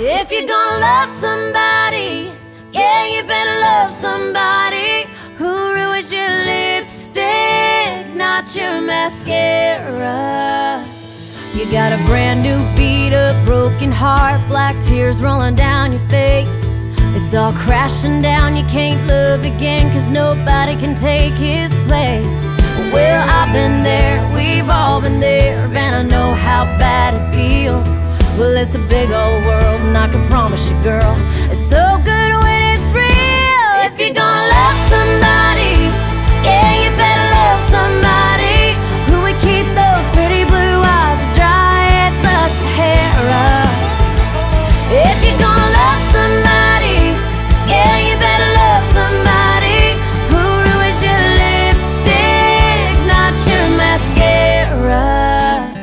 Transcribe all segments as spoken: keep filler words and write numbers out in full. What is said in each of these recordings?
If you're gonna love somebody, yeah, you better love somebody who ruins your lipstick, not your mascara. You got a brand new beat up, broken heart, black tears rolling down your face. It's all crashing down, you can't love again, cause nobody can take his place. Well, I've been there, we've all been there, and I know how bad it feels. Well, it's a big old world, and I can promise you, girl, it's so good when it's real. If you're gonna love somebody, yeah, you better love somebody who would keep those pretty blue eyes dry as the Sahara. If you're gonna love somebody, yeah, you better love somebody who ruins your lipstick, not your mascara.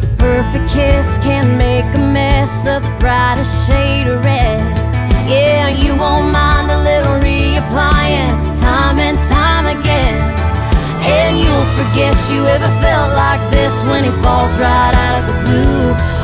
The perfect kiss can make a mess of the brightest shade of red. Yeah, you won't mind a little reapplying, time and time again. And you'll forget you ever felt like this when it falls right out of the blue.